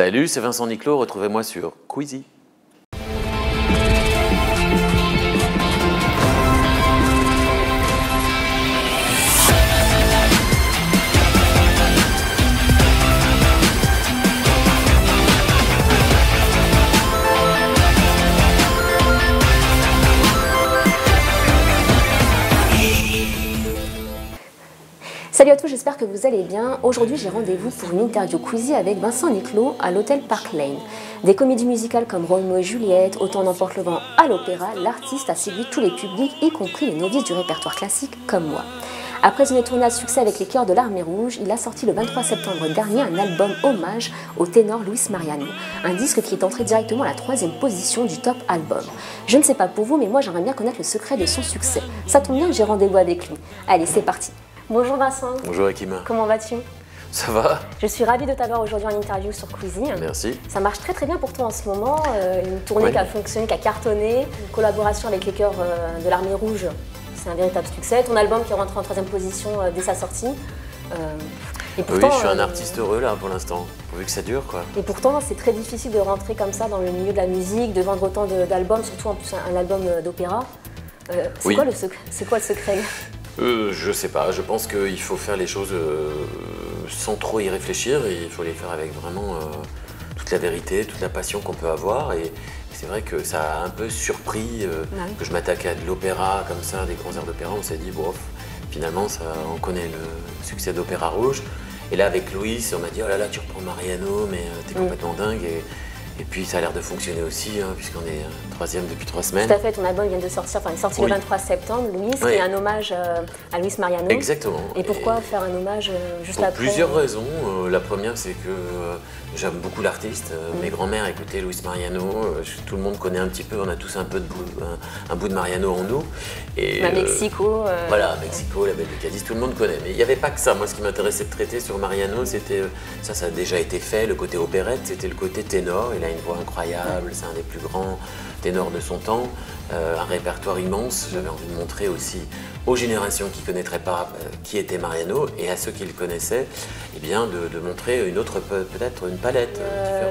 Salut, c'est Vincent Niclo, retrouvez-moi sur Quizzy. Salut à tous, j'espère que vous allez bien. Aujourd'hui, j'ai rendez-vous pour une interview Quizzy avec Vincent Niclo à l'hôtel Park Lane. Des comédies musicales comme Romeo et Juliette, Autant en emporte le vent à l'opéra, l'artiste a séduit tous les publics, y compris les novices du répertoire classique comme moi. Après une tournée à succès avec les chœurs de l'Armée Rouge, il a sorti le 23 septembre dernier un album hommage au ténor Luis Mariano, un disque qui est entré directement à la 3e position du top album. Je ne sais pas pour vous, mais moi j'aimerais bien connaître le secret de son succès. Ça tombe bien que j'ai rendez-vous avec lui. Allez, c'est parti. Bonjour Vincent. Bonjour Akima. Comment vas-tu? Ça va. Je suis ravie de t'avoir aujourd'hui en interview sur Quizzy. Merci. Ça marche très bien pour toi en ce moment. Une tournée qui a fonctionné, qui a cartonné. Une collaboration avec les chœurs de l'Armée Rouge, c'est un véritable succès. Ton album qui rentre en 3e position dès sa sortie. Et pourtant, oui, je suis un artiste heureux là pour l'instant, pourvu que ça dure quoi. Et pourtant, c'est très difficile de rentrer comme ça dans le milieu de la musique, de vendre autant d'albums, surtout en plus un album d'opéra. C'est quoi le secret? Je sais pas, je pense qu'il faut faire les choses sans trop y réfléchir, il faut les faire avec vraiment toute la vérité, toute la passion qu'on peut avoir, et c'est vrai que ça a un peu surpris que je m'attaque à de l'opéra comme ça, des grands airs d'opéra, on s'est dit bon, finalement ça, on connaît le succès d'Opéra Rouge, et là avec Louis on m'a dit oh là là tu reprends Mariano mais t'es complètement dingue. Et puis ça a l'air de fonctionner aussi, hein, puisqu'on est 3e depuis 3 semaines. Tout à fait, ton album vient de sortir, enfin il est sorti le 23 septembre, Louis, qui est un hommage à Luis Mariano. Exactement. Et pourquoi faire un hommage juste après? Pour plusieurs raisons. La première, c'est que j'aime beaucoup l'artiste. Mes grands-mères écoutaient Luis Mariano, tout le monde connaît un petit peu, on a tous un peu de bout de Mariano en nous. Et, Mexico. Voilà, Mexico, La Belle de Cadix, tout le monde connaît. Mais il n'y avait pas que ça. Moi, ce qui m'intéressait de traiter sur Mariano, c'était ça a déjà été fait, le côté opérette, c'était le côté ténor. Il a une voix incroyable, c'est un des plus grands ténors de son temps, un répertoire immense. J'avais envie de montrer aussi aux générations qui ne connaîtraient pas qui était Mariano et à ceux qui le connaissaient, eh bien, de montrer une autre, peut-être une palette.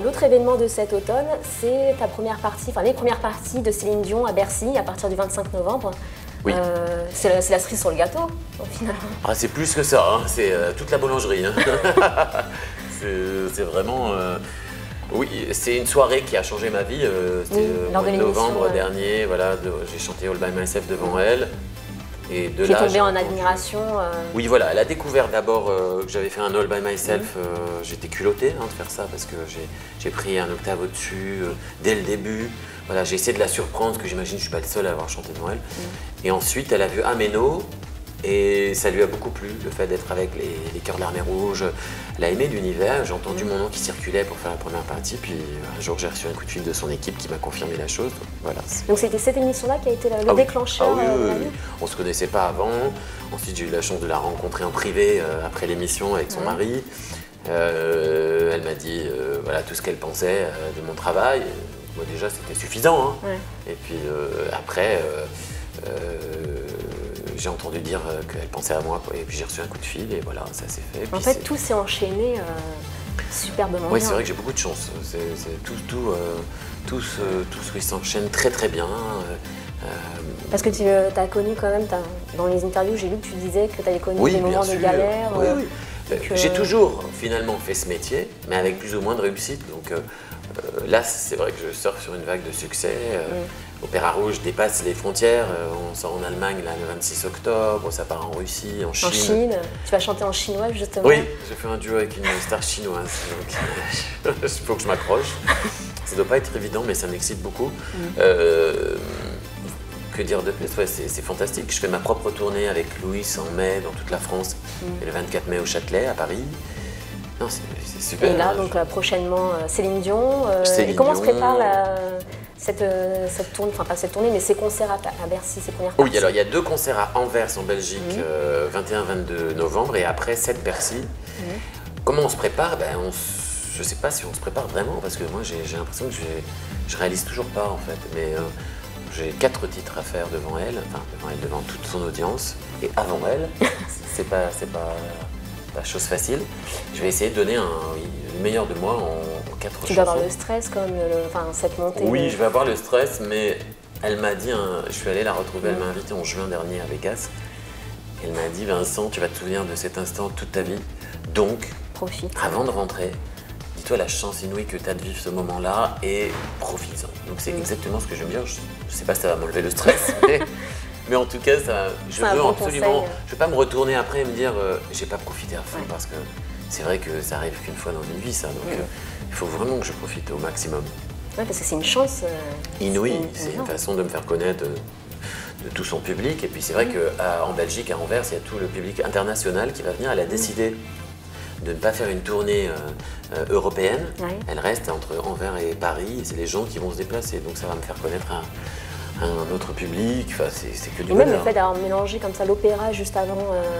L'autre événement de cet automne, c'est ta première partie, enfin les premières parties de Céline Dion à Bercy à partir du 25 novembre. Oui. C'est la cerise sur le gâteau, au final. Ah, c'est plus que ça, hein. C'est toute la boulangerie. Hein. C'est vraiment... Oui, c'est une soirée qui a changé ma vie, c'était en novembre dernier, voilà, j'ai chanté All By Myself devant elle. Et de là, j'ai tombé en admiration. Oui, voilà, elle a découvert d'abord que j'avais fait un All By Myself, j'étais culottée de faire ça parce que j'ai pris un octave au-dessus dès le début. Voilà, j'ai essayé de la surprendre parce que j'imagine que je ne suis pas le seul à avoir chanté devant elle. Et ensuite, elle a vu Ameno. Et ça lui a beaucoup plu, le fait d'être avec les chœurs de l'Armée Rouge. Elle a aimé l'univers, j'ai entendu mon nom qui circulait pour faire la première partie, puis un jour j'ai reçu un coup de fil de son équipe qui m'a confirmé la chose. Voilà. Donc c'était cette émission-là qui a été le déclencheur? Oui. On ne se connaissait pas avant, ensuite j'ai eu la chance de la rencontrer en privé après l'émission avec son mari. Elle m'a dit voilà, tout ce qu'elle pensait de mon travail. Moi déjà c'était suffisant, hein. Et puis après... j'ai entendu dire qu'elle pensait à moi, et puis j'ai reçu un coup de fil, et voilà, ça s'est fait. En fait, tout s'est enchaîné superbement. Oui, c'est vrai que j'ai beaucoup de chance. C'est tout ce qui s'enchaîne très bien. Parce que tu as connu quand même, dans les interviews, j'ai lu que tu disais que tu avais connu des moments de galère. Oui. J'ai toujours finalement fait ce métier, mais avec plus ou moins de réussite. Donc là, c'est vrai que je sors sur une vague de succès. Opéra Rouge dépasse les frontières, on sort en Allemagne là, le 26 octobre, ça part en Russie, en Chine. En Chine, tu vas chanter en chinois justement. Oui, j'ai fait un duo avec une star chinoise, donc il faut que je m'accroche. Ça ne doit pas être évident, mais ça m'excite beaucoup. Que dire de plus? C'est fantastique. Je fais ma propre tournée avec Louis en mai dans toute la France, et le 24 mai au Châtelet, à Paris. Non, c'est super. Et là, donc prochainement, Céline Dion. Et comment se prépare cette tournée, enfin pas cette tournée, mais ces concerts à Bercy, ces premières parties? Oui, alors il y a 2 concerts à Anvers en Belgique, 21-22 novembre, et après 7 Bercy. Comment on se prépare? Je sais pas si on se prépare vraiment, parce que moi j'ai l'impression que je réalise toujours pas en fait, mais j'ai 4 titres à faire devant elle, devant toute son audience, et avant elle, c'est pas chose facile. Je vais essayer de donner le meilleur de moi en 4 chansons. Tu vas avoir le stress quand même, cette montée. Oui, je vais avoir le stress, mais elle m'a dit, je suis allée la retrouver, elle m'a invitée en juin dernier à Vegas. Elle m'a dit, Vincent, tu vas te souvenir de cet instant toute ta vie, donc profite. Avant de rentrer, dis-toi la chance inouïe que tu as de vivre ce moment-là et profite-en. Donc c'est exactement ce que je veux dire, je sais pas si ça va m'enlever le stress, mais en tout cas, ça, je veux absolument, je vais pas me retourner après et me dire, j'ai pas profité à fond, parce que c'est vrai que ça arrive qu'une fois dans une vie, ça, donc il faut vraiment que je profite au maximum. Ouais, parce que c'est une chance inouïe, c'est une façon de me faire connaître de tout son public. Et puis c'est vrai qu'en Belgique, à Anvers, il y a tout le public international qui va venir. Elle a décidé de ne pas faire une tournée européenne. Elle reste entre Anvers et Paris. C'est les gens qui vont se déplacer. Donc ça va me faire connaître un autre public. Enfin, c'est que du bonheur. Et même le fait d'avoir mélangé comme ça l'opéra juste avant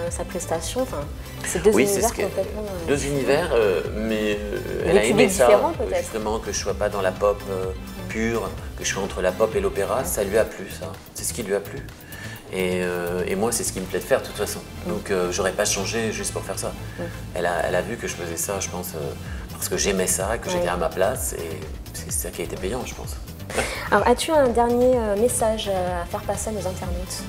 sa prestation, c'est deux univers complètement... Deux univers, mais elle a aimé ça, justement, que je ne sois pas dans la pop... pure, que je suis entre la pop et l'opéra, ça lui a plu, ça. C'est ce qui lui a plu. Et moi, c'est ce qui me plaît de faire, de toute façon. Donc, j'aurais pas changé juste pour faire ça. Elle a vu que je faisais ça, je pense, parce que j'aimais ça, que j'étais à ma place, et c'est ça qui a été payant, je pense. Alors, as-tu un dernier message à faire passer à nos internautes?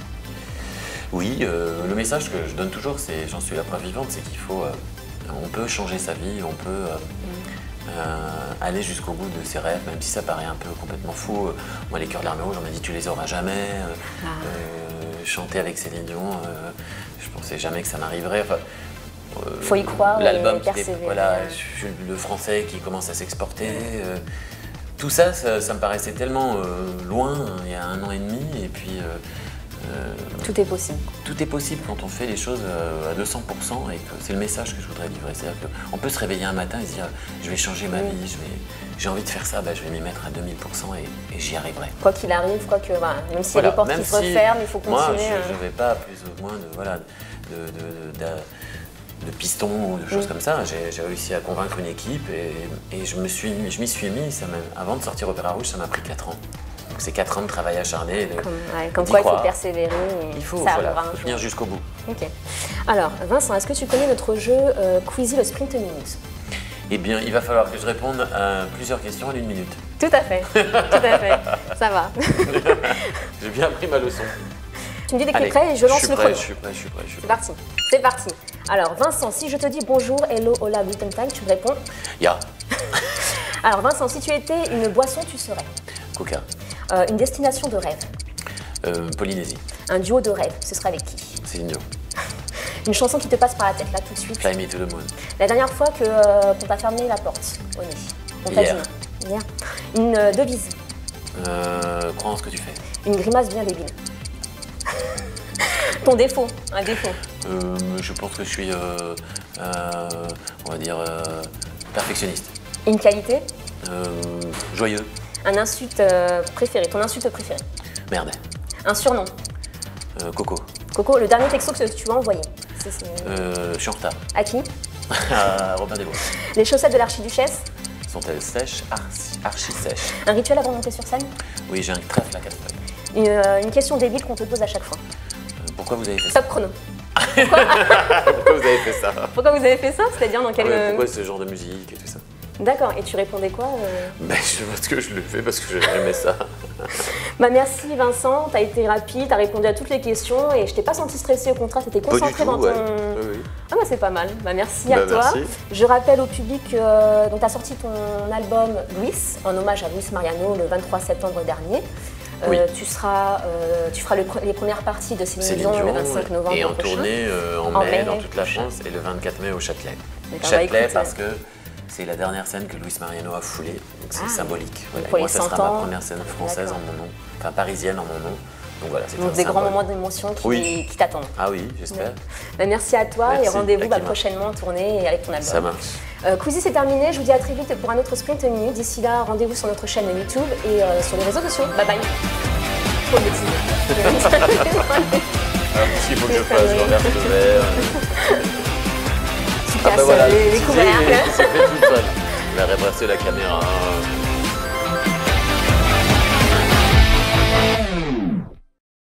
Oui, le message que je donne toujours, c'est, j'en suis la preuve vivante, c'est qu'il faut... on peut changer sa vie, on peut... aller jusqu'au bout de ses rêves, même si ça paraît un peu complètement fou. Moi, les chœurs de l'Armée Rouge, on m'a dit tu les auras jamais. Chanter avec Céline Dion, je pensais jamais que ça m'arriverait. Enfin, faut y croire. L'album, voilà, le français qui commence à s'exporter. Tout ça, ça me paraissait tellement loin il y a 1 an et demi. Et puis, tout est possible. Tout est possible quand on fait les choses à 200% et que c'est le message que je voudrais livrer. C'est-à-dire qu'on peut se réveiller un matin et se dire je vais changer ma vie, j'ai envie de faire ça, je vais m'y mettre à 2000% et j'y arriverai. Quoi qu'il arrive, quoi que, même si les portes qui se referment, il faut continuer. Moi, je ne vais pas plus ou moins de pistons ou de choses comme ça. J'ai réussi à convaincre une équipe et je m'y suis mis. Avant de sortir Opéra Rouge, ça m'a pris 4 ans. C'est 4 ans de travail acharné. Comme quoi, il faut persévérer. Il faut venir jusqu'au bout. Okay. Alors, Vincent, est-ce que tu connais notre jeu Quizzy le Sprint Minute? Eh bien, il va falloir que je réponde à plusieurs questions en 1 minute. Tout à fait. Tout à fait. Ça va. J'ai bien appris ma leçon. Tu me dis dès que tu es prêt et je lance le chrono. Je suis prêt, je suis prêt. C'est parti. C'est parti. Alors, Vincent, si je te dis bonjour, hello, hola, guten Tag, tu me réponds ya. Alors, Vincent, si tu étais une boisson, tu serais Coca. Une destination de rêve. Polynésie. Un duo de rêve, ce serait avec qui? Céline Dion. Une chanson qui te passe par la tête, là, tout de suite. Fly Me to the Moon. La dernière fois qu'on t'a fermé la porte au nez. On t'a dit non. Hier. Une devise. Crois en ce que tu fais. Une grimace bien débile. Ton défaut, un défaut. Je pense que je suis, on va dire, perfectionniste. Une qualité. Joyeux. Un insulte préféré, ton insulte préférée. Merde. Un surnom. Coco. Coco, le dernier texto que tu as envoyé. Je suis en retard. À qui? À Robin Desbois. Les chaussettes de l'archiduchesse? Sont-elles sèches? Archi sèches. Un rituel avant de monter sur scène? Oui, j'ai un trèfle à 4 feuilles. Une question débile qu'on te pose à chaque fois. Pourquoi vous avez fait ça? Top chrono. Pourquoi, pourquoi vous avez fait ça? Pourquoi vous avez fait ça? C'est-à-dire dans quel... pourquoi ce genre de musique et tout ça? D'accord, et tu répondais quoi? Je pense que je le fais parce que j'aimais ça. Merci Vincent, t'as été rapide, t'as répondu à toutes les questions et je t'ai pas senti stressée, au contraire, t'étais concentrée dans ton... c'est pas mal, merci à toi. Merci. Je rappelle au public que t'as sorti ton album Louis, en hommage à Luis Mariano le 23 septembre dernier. Tu feras les premières parties de Céline Dion le 25 novembre et en tournée en mai dans toute la France et le 24 mai au Châtelet. Châtelet parce que... c'est la dernière scène que Luis Mariano a foulée, donc c'est symbolique. Voilà. Moi, ça sera ma première scène française en mon nom, enfin parisienne en mon nom. Donc voilà, c'est des grands moments d'émotion qui, qui t'attendent. Ah oui, j'espère. Merci à toi et rendez-vous prochainement en tournée et avec ton album. Ça marche. Quizzy, c'est terminé. Je vous dis à très vite pour un autre Sprint Minute. D'ici là, rendez-vous sur notre chaîne YouTube et sur les réseaux sociaux. Bye bye. Trop il faut que je fasse le verre de verre. Voilà, les couvercles. C'est très tout fun. Il va rébrasser la caméra.